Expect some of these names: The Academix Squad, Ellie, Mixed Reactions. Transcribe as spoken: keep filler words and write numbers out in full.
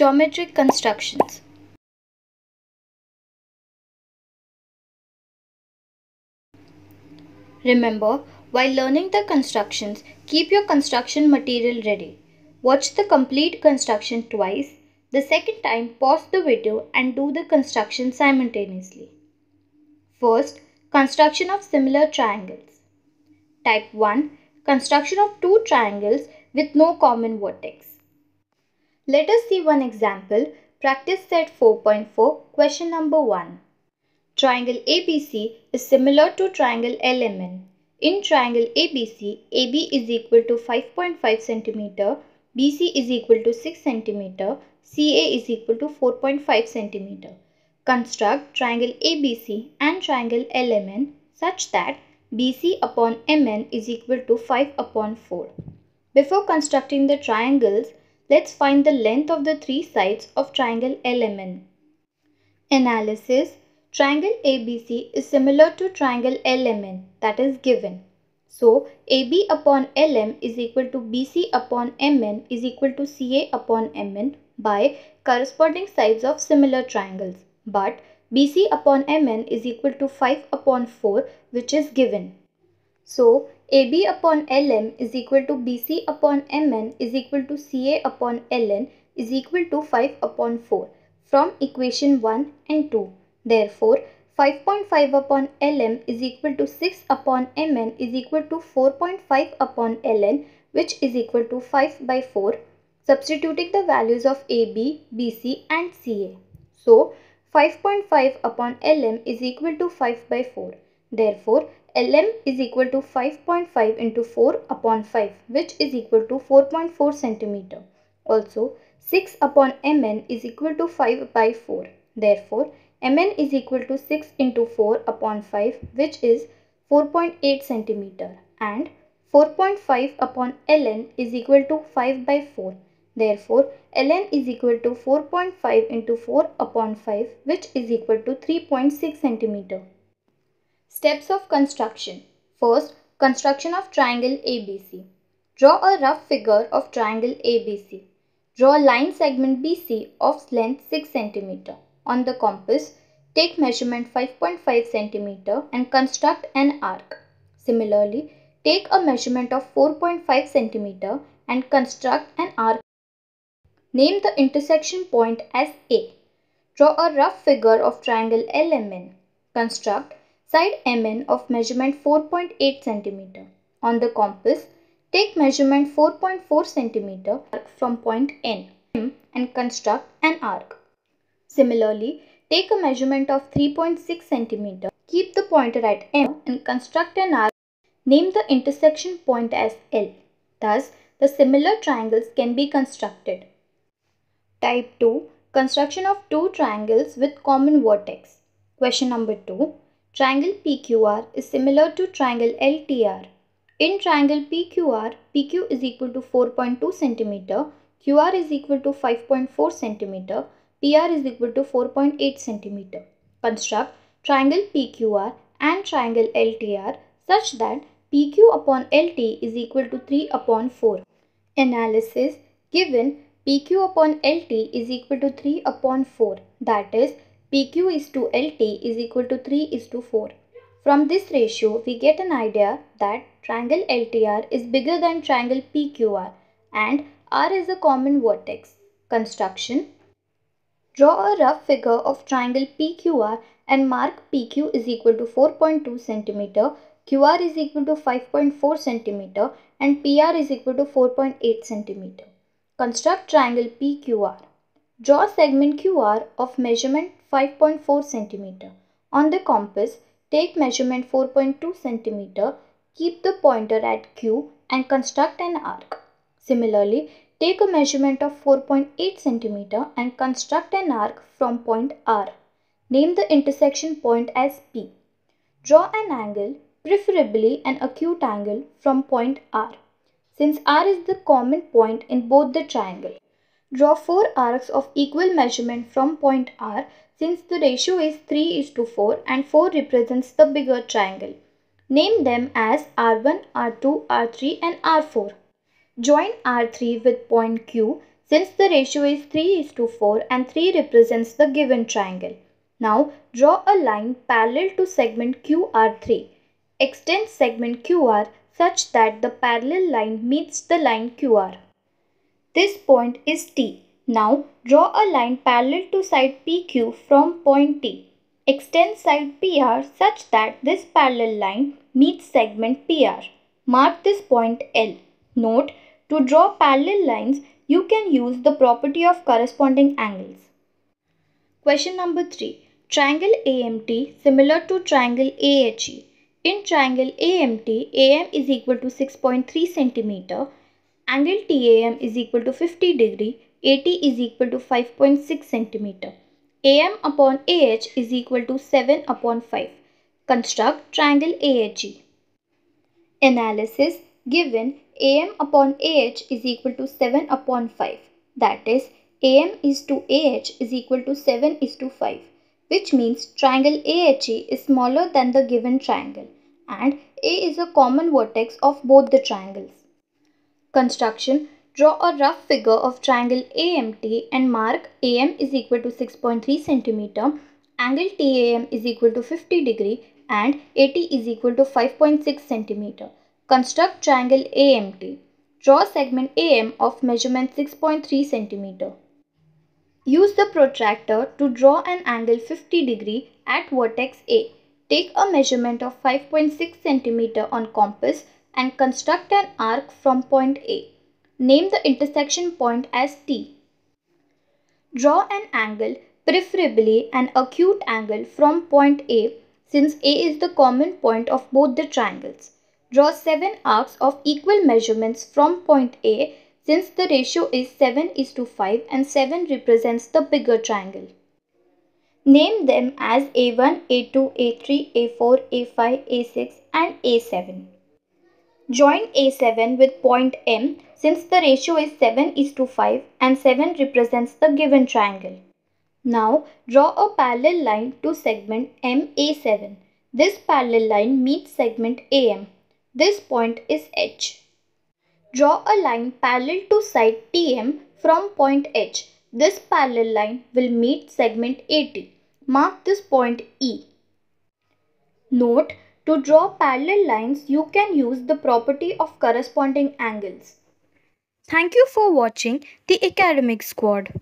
Geometric constructions. Remember, while learning the constructions, keep your construction material ready. Watch the complete construction twice. The second time, pause the video and do the construction simultaneously. First, construction of similar triangles. Type one. Construction of two triangles with no common vertex. Let us see one example. Practice set four point four, question number one. Triangle A B C is similar to triangle L M N. In triangle A B C, A B is equal to five point five centimeters, B C is equal to six centimeters, C A is equal to four point five centimeters. Construct triangle A B C and triangle L M N such that B C upon M N is equal to five upon four. Before constructing the triangles, let's find the length of the three sides of triangle L M N. Analysis. Triangle A B C is similar to triangle L M N, that is given. So, A B upon L M is equal to B C upon M N is equal to C A upon M N by corresponding sides of similar triangles. But, B C upon M N is equal to five upon four, which is given. So, A B upon L M is equal to B C upon M N is equal to C A upon L N is equal to five upon four from equation one and two. Therefore, five point five upon L M is equal to six upon M N is equal to four point five upon L N, which is equal to five by four, substituting the values of A B, B C and C A. So, five point five upon L M is equal to five by four. Therefore, L M is equal to five point five into four upon five, which is equal to four point four centimeters. Also, six upon M N is equal to five by four. Therefore, M N is equal to six into four upon five, which is four point eight centimeters, and four point five upon L N is equal to five by four. Therefore, L N is equal to four point five into four upon five, which is equal to three point six centimeters. Steps of construction. First, construction of triangle A B C. Draw a rough figure of triangle A B C. Draw line segment B C of length six centimeters. On the compass, take measurement five point five centimeters and construct an arc. Similarly, take a measurement of four point five centimeters and construct an arc. Name the intersection point as A. Draw a rough figure of triangle L M N. Construct side M N of measurement four point eight centimeters. On the compass, take measurement four point four centimeters from point N and construct an arc. Similarly, take a measurement of three point six centimeters, keep the pointer at M and construct an arc. Name the intersection point as L. Thus, the similar triangles can be constructed. Type two. Construction of two triangles with common vertex. Question number two. Triangle P Q R is similar to triangle L T R. In triangle P Q R, P Q is equal to four point two centimeters, Q R is equal to five point four centimeters, P R is equal to four point eight centimeters. Construct triangle P Q R and triangle L T R such that P Q upon L T is equal to three upon four. Analysis. Given P Q upon L T is equal to three upon four, that is P Q is to L T is equal to three is to four. From this ratio we get an idea that triangle L T R is bigger than triangle P Q R and R is a common vertex. Construction. Draw a rough figure of triangle P Q R and mark P Q is equal to four point two centimeters, Q R is equal to five point four centimeters and P R is equal to four point eight centimeters. Construct triangle P Q R. Draw segment Q R of measurement five point four centimeters. On the compass, take measurement four point two centimeters, keep the pointer at Q and construct an arc. Similarly, take a measurement of four point eight centimeters and construct an arc from point R. Name the intersection point as P. Draw an angle, preferably an acute angle, from point R. Since R is the common point in both the triangles, draw four arcs of equal measurement from point R, since the ratio is three is to four and four represents the bigger triangle. Name them as R one, R two, R three and R four. Join R three with point Q Since the ratio is three is to four and three represents the given triangle. Now draw a line parallel to segment Q R three. Extend segment Q R such that the parallel line meets the line Q R. This point is T. Now draw a line parallel to side P Q from point T. Extend side P R such that this parallel line meets segment P R. Mark this point L. Note, to draw parallel lines, you can use the property of corresponding angles. Question number three. Triangle A M T similar to triangle A H E. In triangle A M T, A M is equal to six point three centimeter, angle T A M is equal to fifty degree, A T is equal to five point six centimeter. A M upon A H is equal to seven upon five. Construct triangle A H E. Analysis. Given A M upon A H is equal to seven upon five, that is A M is to A H is equal to seven is to five, which means triangle A H E is smaller than the given triangle and A is a common vertex of both the triangles. Construction. Draw a rough figure of triangle A M T and mark A M is equal to six point three centimeter, angle T A M is equal to fifty degree and A T is equal to five point six centimeter. Construct triangle A M T. Draw segment A M of measurement six point three centimeter. Use the protractor to draw an angle fifty degree at vertex A. Take a measurement of five point six centimeter on compass and construct an arc from point A. Name the intersection point as T. Draw an angle, preferably an acute angle, from point A, since A is the common point of both the triangles. Draw seven arcs of equal measurements from point A, since the ratio is seven is to five and seven represents the bigger triangle. Name them as A one, A two, A three, A four, A five, A six and A seven. Join A seven with point M, since the ratio is seven is to five and seven represents the given triangle. Now draw a parallel line to segment M A seven. This parallel line meets segment A M. This point is H. Draw a line parallel to side T M from point H. This parallel line will meet segment A T. Mark this point E. Note, to draw parallel lines, you can use the property of corresponding angles. Thank you for watching The Academix Squad.